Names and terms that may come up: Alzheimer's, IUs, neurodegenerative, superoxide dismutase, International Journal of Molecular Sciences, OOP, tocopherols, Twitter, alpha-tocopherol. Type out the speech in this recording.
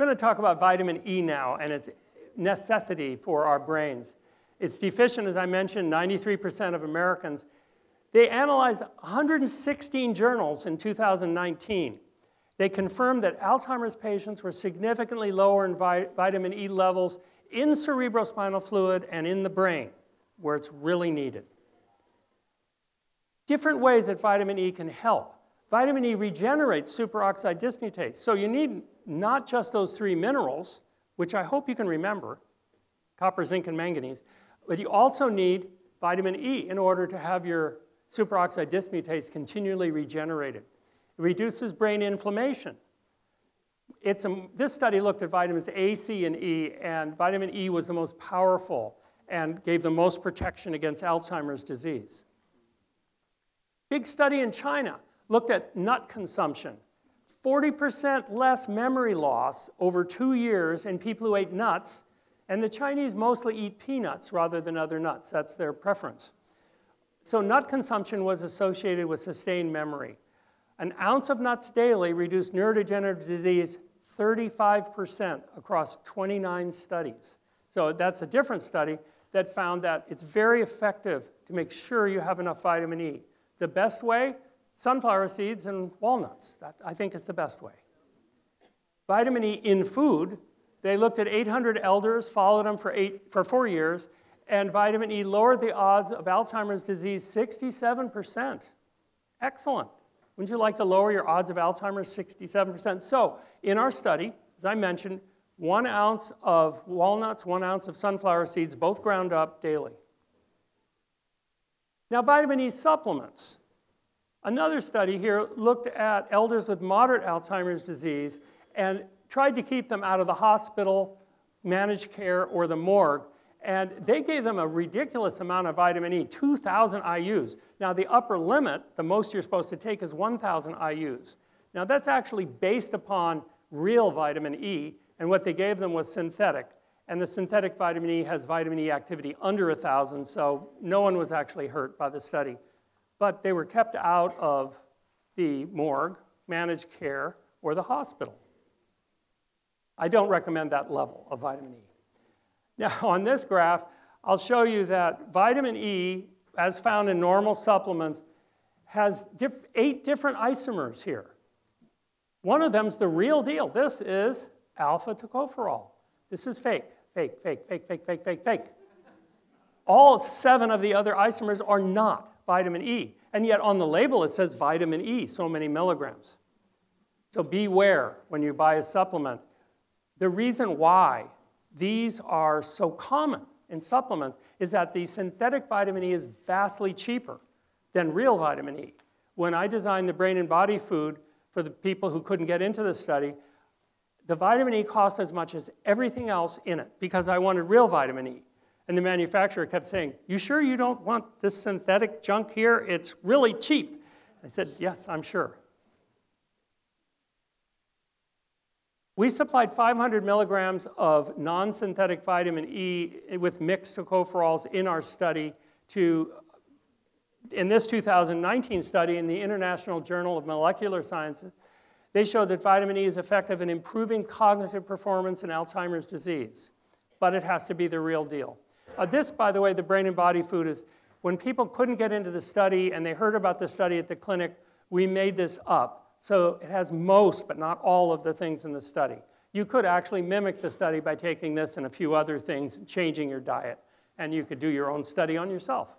We're going to talk about vitamin E now and its necessity for our brains. It's deficient, as I mentioned, 93% of Americans. They analyzed 116 journals in 2019. They confirmed that Alzheimer's patients were significantly lower in vitamin E levels in cerebrospinal fluid and in the brain, where it's really needed. Different ways that vitamin E can help. Vitamin E regenerates superoxide dismutase. So you need not just those three minerals, which I hope you can remember, copper, zinc, and manganese, but you also need vitamin E in order to have your superoxide dismutase continually regenerated. It reduces brain inflammation. This study looked at vitamins A, C, and E, and vitamin E was the most powerful and gave the most protection against Alzheimer's disease. Big study in China looked at nut consumption. 40% less memory loss over 2 years in people who ate nuts, and the Chinese mostly eat peanuts rather than other nuts. That's their preference. So nut consumption was associated with sustained memory. An ounce of nuts daily reduced neurodegenerative disease 35% across 29 studies. So that's a different study that found that it's very effective to make sure you have enough vitamin E. The best way? Sunflower seeds and walnuts. That, I think, is the best way. Vitamin E in food. They looked at 800 elders, followed them for 4 years, and vitamin E lowered the odds of Alzheimer's disease 67%. Excellent. Wouldn't you like to lower your odds of Alzheimer's 67%? So in our study, as I mentioned, 1 ounce of walnuts, 1 ounce of sunflower seeds, both ground up daily. Now, vitamin E supplements. Another study here looked at elders with moderate Alzheimer's disease and tried to keep them out of the hospital, managed care, or the morgue. And they gave them a ridiculous amount of vitamin E, 2,000 IUs. Now, the upper limit, the most you're supposed to take, is 1,000 IUs. Now, that's actually based upon real vitamin E, and what they gave them was synthetic. And the synthetic vitamin E has vitamin E activity under 1,000, so no one was actually hurt by the study. But they were kept out of the morgue, managed care, or the hospital. I don't recommend that level of vitamin E. Now, on this graph, I'll show you that vitamin E, as found in normal supplements, has 8 different isomers here. One of them's the real deal. This is alpha-tocopherol. This is fake, fake, fake, fake, fake, fake, fake, fake. All 7 of the other isomers are not vitamin E. And yet on the label, it says vitamin E, so many milligrams. So beware when you buy a supplement. The reason why these are so common in supplements is that the synthetic vitamin E is vastly cheaper than real vitamin E. When I designed the brain and body food for the people who couldn't get into the study, the vitamin E cost as much as everything else in it because I wanted real vitamin E. And the manufacturer kept saying, "You sure you don't want this synthetic junk here? It's really cheap." I said, "Yes, I'm sure." We supplied 500 milligrams of non-synthetic vitamin E with mixed tocopherols in our study in this 2019 study in the International Journal of Molecular Sciences. They showed that vitamin E is effective in improving cognitive performance in Alzheimer's disease, but it has to be the real deal. This, by the way, the brain and body food is, when people couldn't get into the study and they heard about the study at the clinic, we made this up. So it has most, but not all, of the things in the study. You could actually mimic the study by taking this and a few other things, and changing your diet, and you could do your own study on yourself.